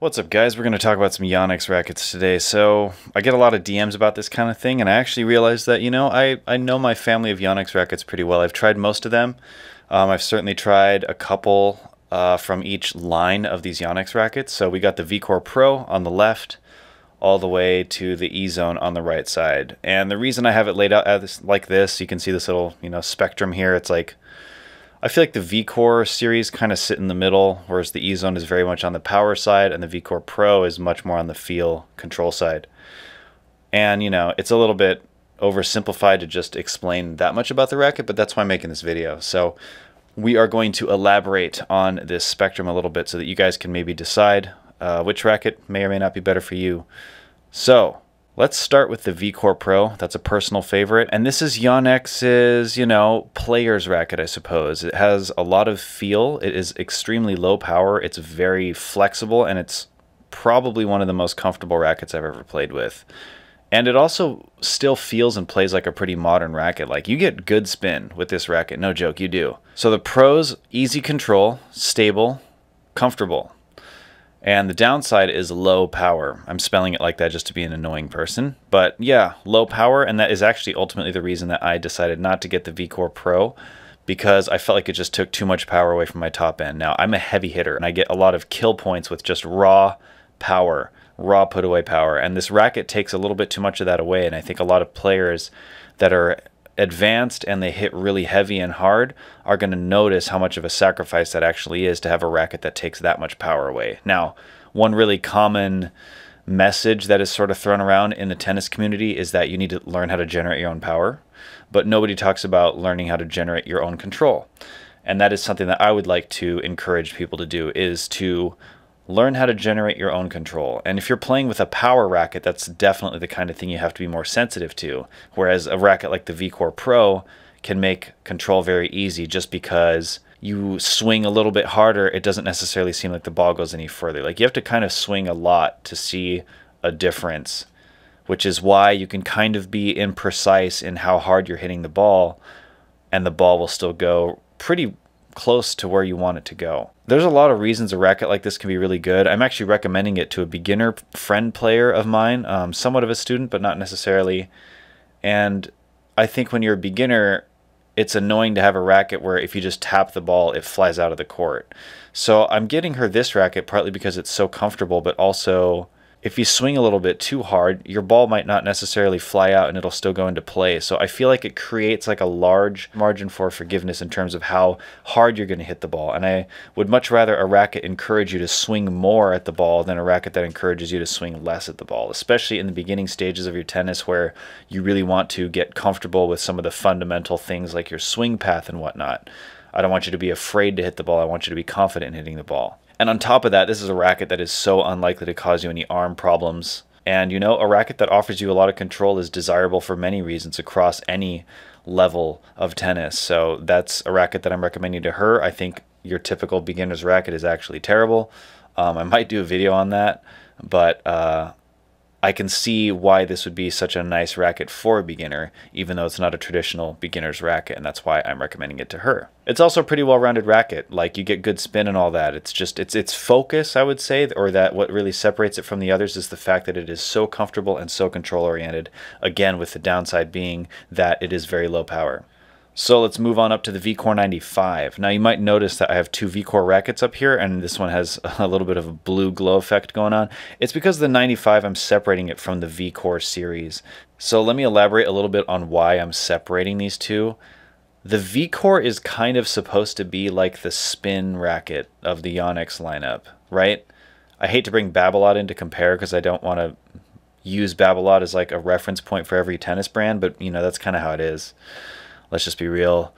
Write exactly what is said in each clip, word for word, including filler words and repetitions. What's up, guys? We're going to talk about some Yonex rackets today. So I get a lot of D Ms about this kind of thing, and I actually realized that, you know, I, I know my family of Yonex rackets pretty well. I've tried most of them. Um, I've certainly tried a couple uh, from each line of these Yonex rackets. So we got the VCORE Pro on the left, all the way to the EZONE on the right side. And the reason I have it laid out as, like this, you can see this little, you know, spectrum here. It's like, I feel like the VCORE series kind of sit in the middle, whereas the EZONE is very much on the power side and the VCORE Pro is much more on the feel control side. And, you know, it's a little bit oversimplified to just explain that much about the racket, but that's why I'm making this video. So we are going to elaborate on this spectrum a little bit so that you guys can maybe decide uh, which racket may or may not be better for you. So let's start with the VCORE Pro. That's a personal favorite. And this is Yonex's, you know, player's racket, I suppose. It has a lot of feel. It is extremely low power. It's very flexible, and it's probably one of the most comfortable rackets I've ever played with. And it also still feels and plays like a pretty modern racket. Like, you get good spin with this racket. No joke, you do. So the Pro's easy control, stable, comfortable. And the downside is low power. I'm spelling it like that just to be an annoying person. But yeah, low power, and that is actually ultimately the reason that I decided not to get the VCORE Pro, because I felt like it just took too much power away from my top end. Now, I'm a heavy hitter, and I get a lot of kill points with just raw power, raw put-away power. And this racket takes a little bit too much of that away, and I think a lot of players that are advanced and they hit really heavy and hard are going to notice how much of a sacrifice that actually is to have a racket that takes that much power away. Now, one really common message that is sort of thrown around in the tennis community is that you need to learn how to generate your own power, but nobody talks about learning how to generate your own control. And that is something that I would like to encourage people to do, is to learn how to generate your own control. And if you're playing with a power racket, that's definitely the kind of thing you have to be more sensitive to. Whereas a racket like the VCORE Pro can make control very easy just because you swing a little bit harder, it doesn't necessarily seem like the ball goes any further. Like, you have to kind of swing a lot to see a difference, which is why you can kind of be imprecise in how hard you're hitting the ball, and the ball will still go pretty close to where you want it to go. There's a lot of reasons a racket like this can be really good. I'm actually recommending it to a beginner friend player of mine, um, somewhat of a student, but not necessarily. And I think when you're a beginner, it's annoying to have a racket where if you just tap the ball, it flies out of the court. So I'm getting her this racket partly because it's so comfortable, but also if you swing a little bit too hard, your ball might not necessarily fly out and it'll still go into play. So I feel like it creates like a large margin for forgiveness in terms of how hard you're going to hit the ball. And I would much rather a racket encourage you to swing more at the ball than a racket that encourages you to swing less at the ball, especially in the beginning stages of your tennis where you really want to get comfortable with some of the fundamental things like your swing path and whatnot. I don't want you to be afraid to hit the ball. I want you to be confident in hitting the ball. And on top of that, this is a racket that is so unlikely to cause you any arm problems. And, you know, a racket that offers you a lot of control is desirable for many reasons across any level of tennis. So that's a racket that I'm recommending to her. I think your typical beginner's racket is actually terrible. Um, I might do a video on that, but uh, I can see why this would be such a nice racket for a beginner, even though it's not a traditional beginner's racket, and that's why I'm recommending it to her. It's also a pretty well-rounded racket. Like, you get good spin and all that. It's just, it's its focus, I would say, or that what really separates it from the others is the fact that it is so comfortable and so control-oriented, again, with the downside being that it is very low power. So let's move on up to the VCORE ninety-five. Now, you might notice that I have two VCORE rackets up here, and this one has a little bit of a blue glow effect going on. It's because the ninety-five, I'm separating it from the VCORE series. So let me elaborate a little bit on why I'm separating these two. The VCORE is kind of supposed to be like the spin racket of the Yonex lineup, right? I hate to bring Babolat in to compare because I don't want to use Babolat as like a reference point for every tennis brand, but, you know, that's kind of how it is. Let's just be real.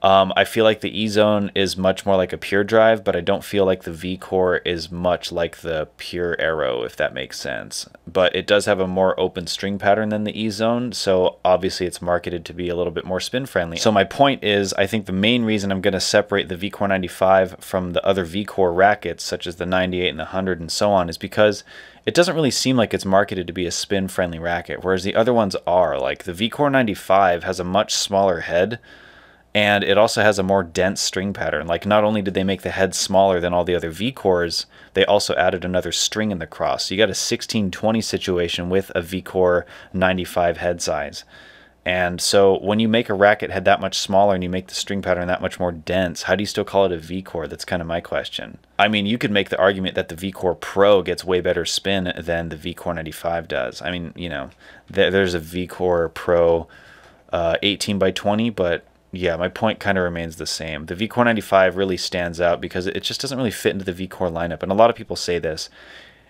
Um, I feel like the EZONE is much more like a Pure Drive, but I don't feel like the VCORE is much like the Pure Aero, if that makes sense. But it does have a more open string pattern than the EZONE, so obviously it's marketed to be a little bit more spin-friendly. So my point is, I think the main reason I'm going to separate the VCORE ninety-five from the other VCORE rackets, such as the ninety-eight and the one hundred and so on, is because it doesn't really seem like it's marketed to be a spin-friendly racket, whereas the other ones are. Like, the VCORE ninety-five has a much smaller head, And it also has a more dense string pattern. Like, not only did they make the head smaller than all the other VCOREs, they also added another string in the cross. So you got a sixteen twenty situation with a VCORE ninety-five head size. And so when you make a racket head that much smaller and you make the string pattern that much more dense, how do you still call it a VCORE? That's kind of my question. I mean, you could make the argument that the VCORE Pro gets way better spin than the VCORE ninety-five does. I mean, you know, th there's a VCORE Pro uh, eighteen by twenty, but yeah, my point kind of remains the same. The VCORE ninety-five really stands out because it just doesn't really fit into the VCORE lineup. And a lot of people say this.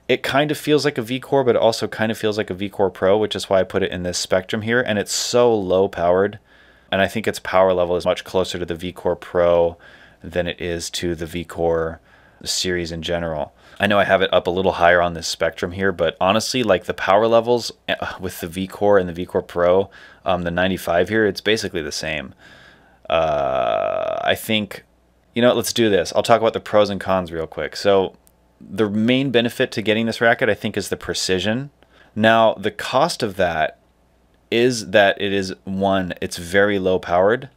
It kind of feels like a VCORE, but it also kind of feels like a VCORE Pro, which is why I put it in this spectrum here. And it's so low powered. And I think its power level is much closer to the VCORE Pro than it is to the VCORE series in general. I know I have it up a little higher on this spectrum here, but honestly, like, the power levels with the VCORE and the VCORE Pro, um, the ninety-five here, it's basically the same. Uh, I think, you know, let's do this. I'll talk about the pros and cons real quick. So the main benefit to getting this racket, I think, is the precision. Now, the cost of that is that it is, one, it's very low powered.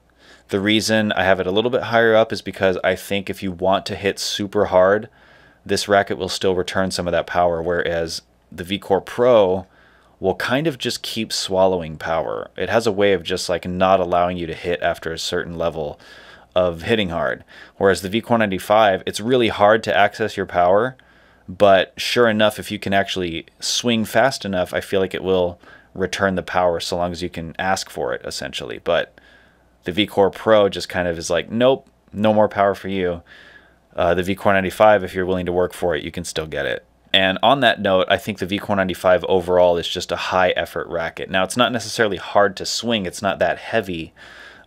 The reason I have it a little bit higher up is because I think if you want to hit super hard, this racket will still return some of that power, whereas the VCORE Pro will kind of just keep swallowing power. It has a way of just, like, not allowing you to hit after a certain level of hitting hard. Whereas the VCORE ninety-five, it's really hard to access your power, but sure enough, if you can actually swing fast enough, I feel like it will return the power so long as you can ask for it, essentially. But the VCORE Pro just kind of is like, nope, no more power for you. Uh, the VCORE ninety-five, if you're willing to work for it, you can still get it. And on that note, I think the VCORE ninety-five overall is just a high effort racket. Now, it's not necessarily hard to swing, it's not that heavy,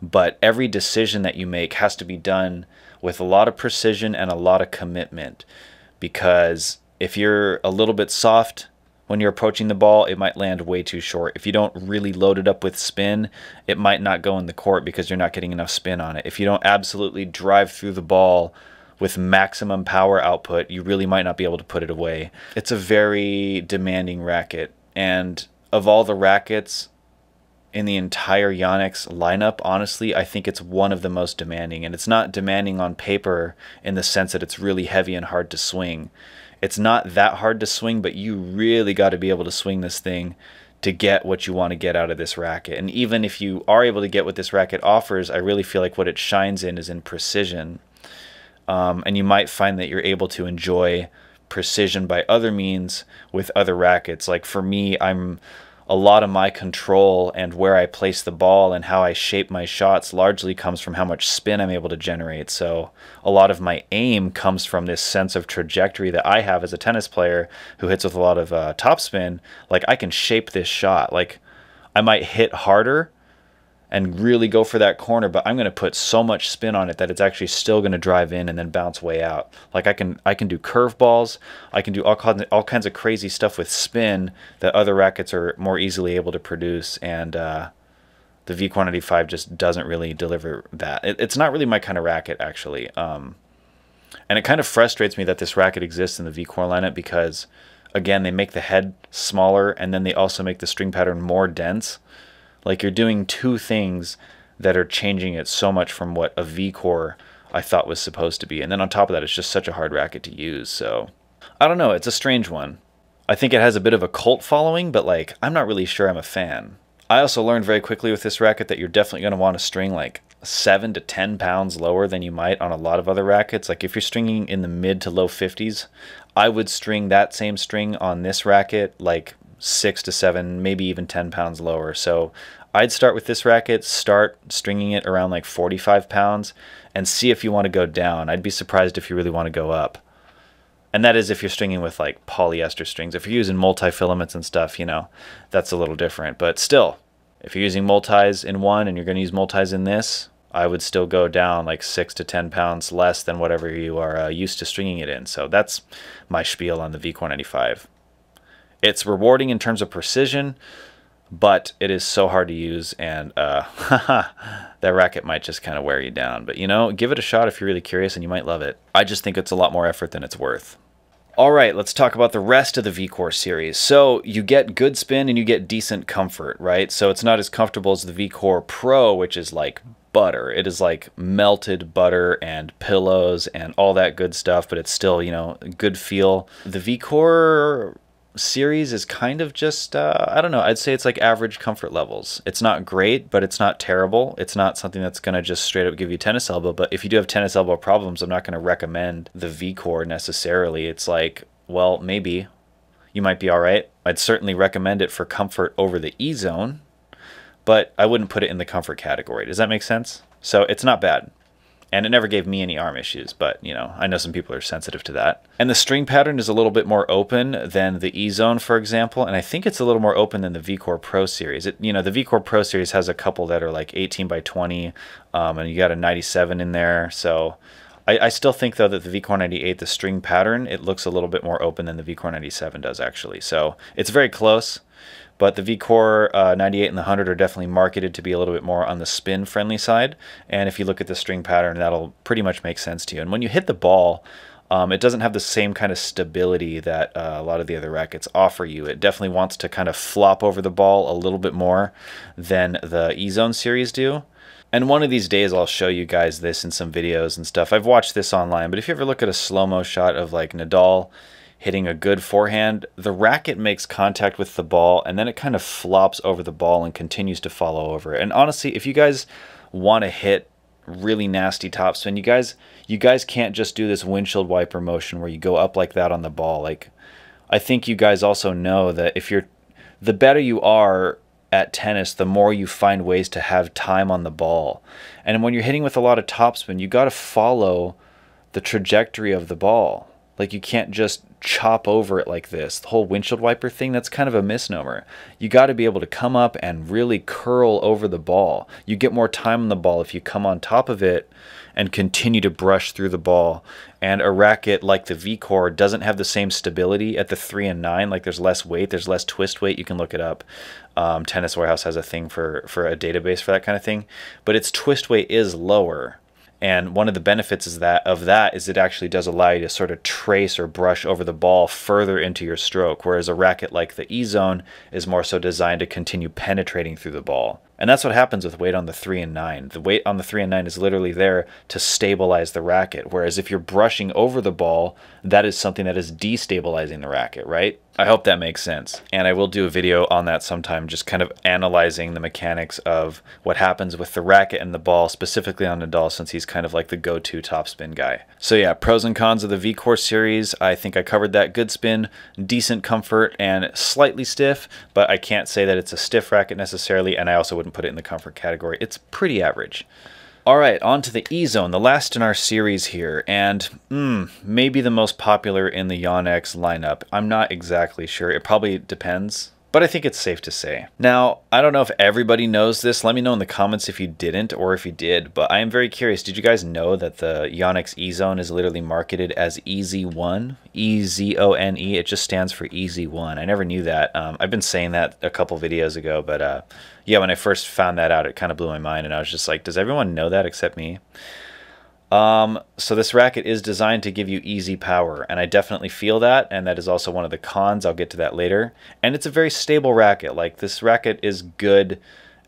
but every decision that you make has to be done with a lot of precision and a lot of commitment, because if you're a little bit soft when you're approaching the ball, it might land way too short. If you don't really load it up with spin, it might not go in the court because you're not getting enough spin on it. If you don't absolutely drive through the ball with maximum power output, you really might not be able to put it away. It's a very demanding racket. And of all the rackets in the entire Yonex lineup, honestly, I think it's one of the most demanding. And it's not demanding on paper in the sense that it's really heavy and hard to swing. It's not that hard to swing, but you really got to be able to swing this thing to get what you want to get out of this racket. And even if you are able to get what this racket offers, I really feel like what it shines in is in precision. Um, and you might find that you're able to enjoy precision by other means with other rackets. Like, for me, I'm... a lot of my control and where I place the ball and how I shape my shots largely comes from how much spin I'm able to generate. So a lot of my aim comes from this sense of trajectory that I have as a tennis player who hits with a lot of uh, topspin. Like, I can shape this shot. Like, I might hit harder and really go for that corner, but I'm going to put so much spin on it that it's actually still going to drive in and then bounce way out. Like, I can I can do curveballs, I can do all all kinds of crazy stuff with spin that other rackets are more easily able to produce, and uh, the VCORE ninety-five just doesn't really deliver that. It, it's not really my kind of racket, actually, um, and it kind of frustrates me that this racket exists in the VCORE lineup because, again, they make the head smaller and then they also make the string pattern more dense. Like, you're doing two things that are changing it so much from what a VCORE I thought was supposed to be. And then on top of that, it's just such a hard racket to use. So I don't know. It's a strange one. I think it has a bit of a cult following, but, like, I'm not really sure I'm a fan. I also learned very quickly with this racket that you're definitely going to want to string like seven to ten pounds lower than you might on a lot of other rackets. Like, if you're stringing in the mid to low fifties, I would string that same string on this racket like six to seven, maybe even ten pounds lower. So I'd start with this racket, start stringing it around like forty-five pounds and see if you want to go down. I'd be surprised if you really want to go up. And that is if you're stringing with like polyester strings. If you're using multi-filaments and stuff, you know, that's a little different. But still, if you're using multis in one and you're going to use multis in this, I would still go down like six to ten pounds less than whatever you are uh, used to stringing it in. So that's my spiel on the VCORE ninety-five. It's rewarding in terms of precision, but it is so hard to use, and uh, that racket might just kind of wear you down. But, you know, give it a shot if you're really curious, and you might love it. I just think it's a lot more effort than it's worth. All right, let's talk about the rest of the VCORE series. So you get good spin and you get decent comfort, right? So it's not as comfortable as the VCORE Pro, which is like butter. It is like melted butter and pillows and all that good stuff, but it's still, you know, good feel. The VCORE series is kind of just, uh, I don't know, I'd say it's like average comfort levels. It's not great, but it's not terrible. It's not something that's going to just straight up give you tennis elbow, but if you do have tennis elbow problems, I'm not going to recommend the VCORE necessarily. It's like, well, maybe you might be all right. I'd certainly recommend it for comfort over the EZONE, but I wouldn't put it in the comfort category. Does that make sense? So it's not bad. And it never gave me any arm issues, but, you know, I know some people are sensitive to that. And the string pattern is a little bit more open than the EZONE, for example, and I think it's a little more open than the VCORE Pro series. It, you know, the VCORE Pro series has a couple that are like eighteen by twenty, um, and you got a ninety-seven in there. So I, I still think, though, that the VCORE ninety-eight, the string pattern, it looks a little bit more open than the VCORE ninety-seven does, actually. So it's very close. But the VCORE uh, ninety-eight and the one hundred are definitely marketed to be a little bit more on the spin-friendly side. And if you look at the string pattern, that'll pretty much make sense to you. And when you hit the ball, um, it doesn't have the same kind of stability that uh, a lot of the other rackets offer you. It definitely wants to kind of flop over the ball a little bit more than the EZONE series do. And one of these days I'll show you guys this in some videos and stuff. I've watched this online, but if you ever look at a slow-mo shot of like Nadal hitting a good forehand, the racket makes contact with the ball and then it kind of flops over the ball and continues to follow over. And honestly, if you guys want to hit really nasty topspin, you guys you guys can't just do this windshield wiper motion where you go up like that on the ball. Like, I think you guys also know that if you're the better you are at tennis, the more you find ways to have time on the ball. And when you're hitting with a lot of topspin, you got to follow the trajectory of the ball. Like, you can't just chop over it like this. The whole windshield wiper thing, that's kind of a misnomer. You got to be able to come up and really curl over the ball. You get more time on the ball if you come on top of it and continue to brush through the ball. And a racket like the VCORE doesn't have the same stability at the three and nine. Like, there's less weight, there's less twist weight. You can look it up. Um, Tennis Warehouse has a thing for for a database for that kind of thing. But its twist weight is lower. And one of the benefits is that of that is it actually does allow you to sort of trace or brush over the ball further into your stroke, whereas a racket like the EZONE is more so designed to continue penetrating through the ball. And that's what happens with weight on the three and nine. The weight on the three and nine is literally there to stabilize the racket, whereas if you're brushing over the ball, that is something that is destabilizing the racket, right? I hope that makes sense. And I will do a video on that sometime, just kind of analyzing the mechanics of what happens with the racket and the ball, specifically on Nadal, since he's kind of like the go-to topspin guy. So yeah, pros and cons of the VCORE series. I think I covered that. Good spin, decent comfort, and slightly stiff, but I can't say that it's a stiff racket necessarily, and I also wouldn't put it in the comfort category. It's pretty average. All right, on to the EZONE, the last in our series here, and mm, maybe the most popular in the Yonex lineup. I'm not exactly sure. It probably depends, but I think it's safe to say. Now, I don't know if everybody knows this. Let me know in the comments if you didn't or if you did, but I am very curious. Did you guys know that the Yonex EZONE is literally marketed as E Z one? E Z O N E. It just stands for E Z one. I never knew that. Um, I've been saying that a couple videos ago, but uh, yeah, when I first found that out, it kind of blew my mind, and I was just like, does everyone know that except me? Um, so this racket is designed to give you easy power, and I definitely feel that, and that is also one of the cons. I'll get to that later. And it's a very stable racket. Like, this racket is good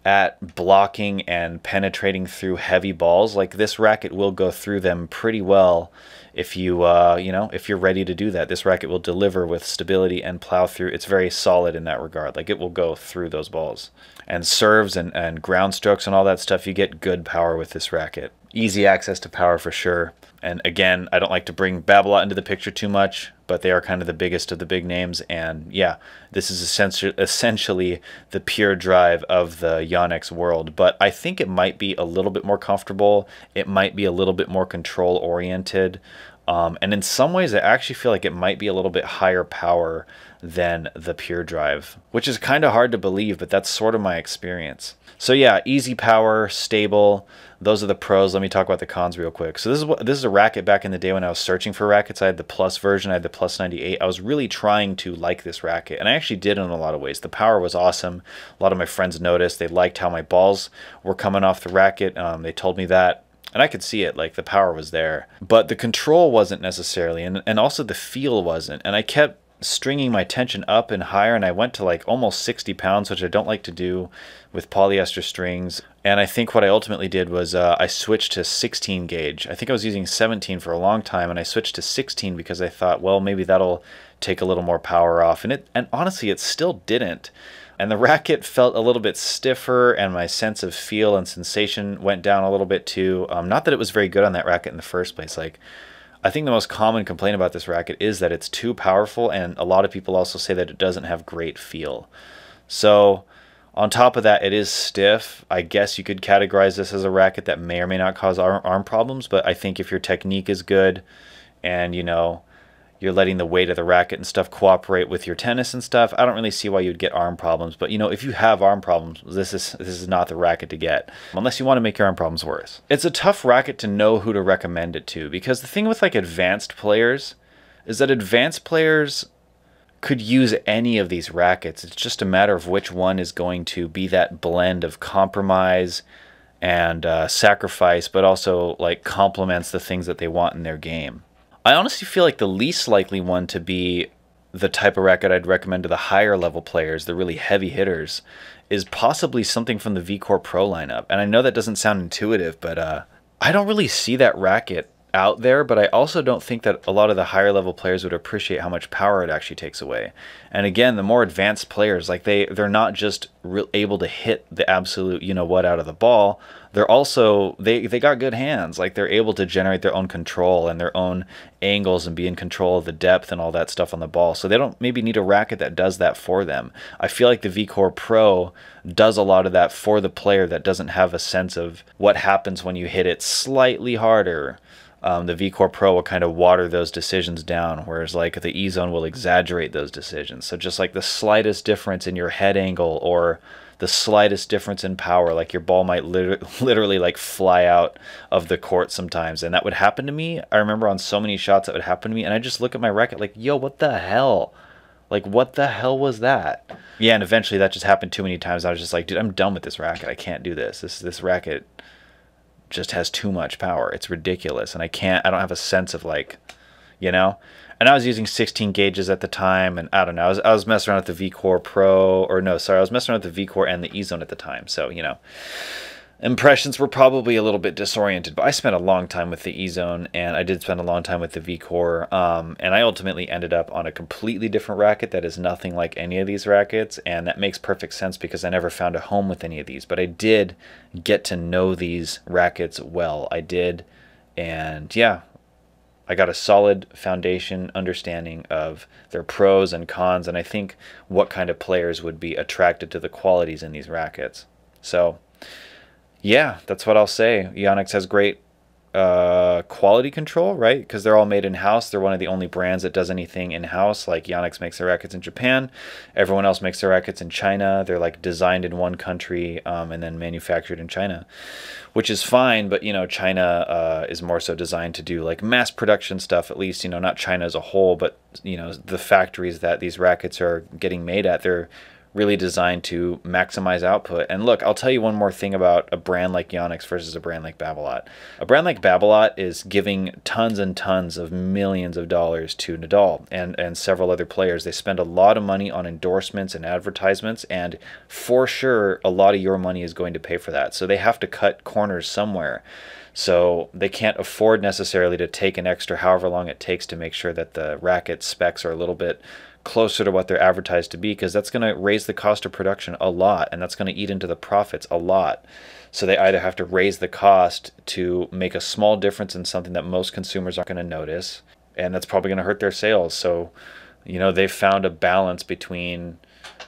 at blocking and penetrating through heavy balls. Like, this racket will go through them pretty well if you, uh, you know, if you're ready to do that. This racket will deliver with stability and plow through. It's very solid in that regard. Like, it will go through those balls. And serves and, and ground strokes and all that stuff, you get good power with this racket. Easy access to power for sure. And again, I don't like to bring Babolat into the picture too much, but they are kind of the biggest of the big names. And yeah, this is essentially the Pure Drive of the Yonex world. But I think it might be a little bit more comfortable. It might be a little bit more control oriented. Um, and in some ways, I actually feel like it might be a little bit higher power than the Pure Drive, which is kind of hard to believe, but that's sort of my experience. So yeah, easy power, stable. Those are the pros. Let me talk about the cons real quick. So this is what, this is a racket back in the day when I was searching for rackets. I had the Plus version. I had the Plus ninety-eight. I was really trying to like this racket, and I actually did in a lot of ways. The power was awesome. A lot of my friends noticed. They liked how my balls were coming off the racket. Um, they told me that. And I could see it, like the power was there. But the control wasn't necessarily, and, and also the feel wasn't. And I kept stringing my tension up and higher, and I went to like almost sixty pounds, which I don't like to do with polyester strings. And I think what I ultimately did was uh, I switched to sixteen gauge. I think I was using seventeen for a long time, and I switched to sixteen because I thought, well, maybe that'll take a little more power off. And it, and honestly, it still didn't. And the racket felt a little bit stiffer, and my sense of feel and sensation went down a little bit too. Um, not that it was very good on that racket in the first place. Like, I think the most common complaint about this racket is that it's too powerful, and a lot of people also say that it doesn't have great feel. So on top of that, it is stiff. I guess you could categorize this as a racket that may or may not cause arm problems, but I think if your technique is good and, you know, you're letting the weight of the racket and stuff cooperate with your tennis and stuff, I don't really see why you'd get arm problems. But, you know, if you have arm problems, this is this is not the racket to get, unless you want to make your arm problems worse. It's a tough racket to know who to recommend it to, because the thing with like advanced players is that advanced players could use any of these rackets. It's just a matter of which one is going to be that blend of compromise and uh, sacrifice, but also like complements the things that they want in their game. I honestly feel like the least likely one to be the type of racket I'd recommend to the higher level players, the really heavy hitters, is possibly something from the VCORE Pro lineup. And I know that doesn't sound intuitive, but uh, I don't really see that racket out there, but I also don't think that a lot of the higher level players would appreciate how much power it actually takes away. And again, the more advanced players, like they, they're not just re able to hit the absolute, you know what, out of the ball. They're also, they, they got good hands. Like they're able to generate their own control and their own angles and be in control of the depth and all that stuff on the ball. So they don't maybe need a racket that does that for them. I feel like the VCORE Pro does a lot of that for the player that doesn't have a sense of what happens when you hit it slightly harder. Um, the VCORE Pro will kind of water those decisions down, whereas like the EZONE will exaggerate those decisions. So just like the slightest difference in your head angle or the slightest difference in power, like your ball might liter literally like fly out of the court sometimes. And that would happen to me. I remember on so many shots that would happen to me, and I just look at my racket like, yo, what the hell? Like, what the hell was that? Yeah, and eventually that just happened too many times. I was just like, dude, I'm done with this racket. I can't do this. This, this racket just has too much power. It's ridiculous. And I can't, I don't have a sense of like, you know, and I was using sixteen gauges at the time. And I don't know, I was, I was messing around with the VCORE Pro or no, sorry, I was messing around with the VCORE and the EZONE at the time. So, you know, impressions were probably a little bit disoriented, but I spent a long time with the EZONE, and I did spend a long time with the VCORE. Um, and I ultimately ended up on a completely different racket that is nothing like any of these rackets. And that makes perfect sense because I never found a home with any of these, but I did get to know these rackets well. I did. And yeah, I got a solid foundation understanding of their pros and cons, and I think what kind of players would be attracted to the qualities in these rackets. So yeah, that's what I'll say. Yonex has great uh, quality control, right? Because they're all made in-house. They're one of the only brands that does anything in-house. Like Yonex makes their rackets in Japan. Everyone else makes their rackets in China. They're like designed in one country um, and then manufactured in China, which is fine. But, you know, China uh, is more so designed to do like mass production stuff, at least, you know, not China as a whole, but, you know, the factories that these rackets are getting made at, they're really designed to maximize output. And look, I'll tell you one more thing about a brand like Yonex versus a brand like Babolat. A brand like Babolat is giving tons and tons of millions of dollars to Nadal and, and several other players. They spend a lot of money on endorsements and advertisements, and for sure, a lot of your money is going to pay for that. So they have to cut corners somewhere. So they can't afford necessarily to take an extra however long it takes to make sure that the racket specs are a little bit closer to what they're advertised to be, because that's going to raise the cost of production a lot, and that's going to eat into the profits a lot. So they either have to raise the cost to make a small difference in something that most consumers aren't going to notice, and that's probably going to hurt their sales. So, you know, they've found a balance between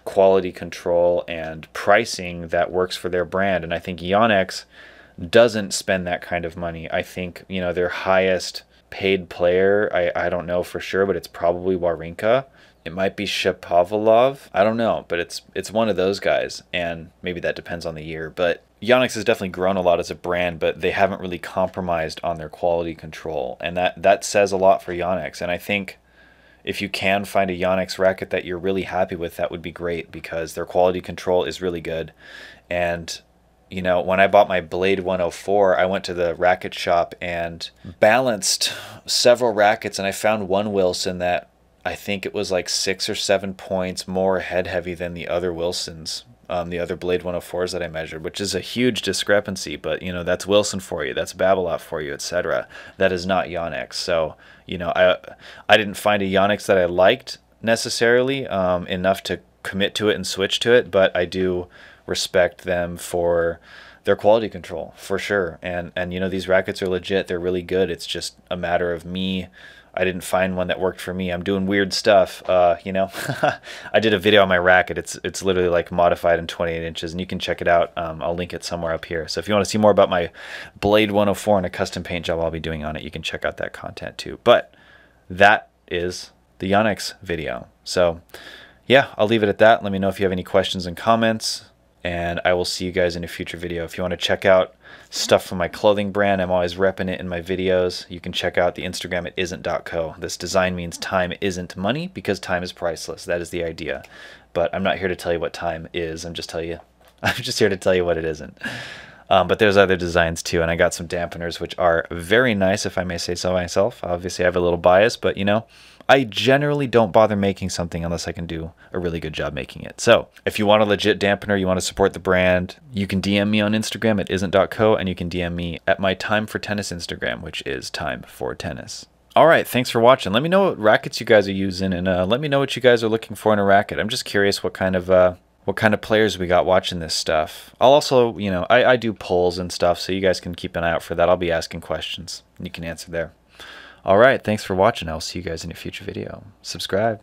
quality control and pricing that works for their brand, and I think Yonex doesn't spend that kind of money. I think, you know, their highest paid player, I, I don't know for sure, but it's probably Warinka. It might be Shapovalov. I don't know, but it's it's one of those guys, and maybe that depends on the year. But Yonex has definitely grown a lot as a brand, but they haven't really compromised on their quality control, and that, that says a lot for Yonex. And I think if you can find a Yonex racket that you're really happy with, that would be great, because their quality control is really good. And you know, when I bought my Blade one oh four, I went to the racket shop and balanced several rackets, and I found one Wilson that I think it was like six or seven points more head heavy than the other Wilsons, um, the other Blade one oh fours that I measured, which is a huge discrepancy. But, you know, that's Wilson for you, that's Babolat for you, et cetera. That is not Yonex. So, you know, I, I didn't find a Yonex that I liked necessarily um, enough to commit to it and switch to it, but I do respect them for their quality control, for sure. And, and you know, these rackets are legit. They're really good. It's just a matter of me. I didn't find one that worked for me. I'm doing weird stuff, uh, you know. I did a video on my racket. It's it's literally like modified in twenty-eight inches, and you can check it out. Um, I'll link it somewhere up here. So if you want to see more about my Blade one oh four and a custom paint job I'll be doing on it, you can check out that content too. But that is the Yonex video. So yeah, I'll leave it at that. Let me know if you have any questions and comments, and I will see you guys in a future video. If you want to check out stuff from my clothing brand, I'm always repping it in my videos. You can check out the Instagram at isn't dot co. This design means time isn't money, because time is priceless. That is the idea. But I'm not here to tell you what time is. I'm just tell you. I'm just here to tell you what it isn't. Um, but there's other designs too, and I got some dampeners which are very nice, if I may say so myself. Obviously, I have a little bias, but you know, I generally don't bother making something unless I can do a really good job making it. So if you want a legit dampener, you want to support the brand, you can D M me on Instagram at isn't dot co, and you can D M me at my Time for Tennis Instagram, which is Time for Tennis. All right, thanks for watching. Let me know what rackets you guys are using, and uh, let me know what you guys are looking for in a racket. I'm just curious what kind of uh, what kind of players we got watching this stuff. I'll also, you know, I, I do polls and stuff, so you guys can keep an eye out for that. I'll be asking questions, and you can answer there. All right, thanks for watching. I'll see you guys in a future video. Subscribe.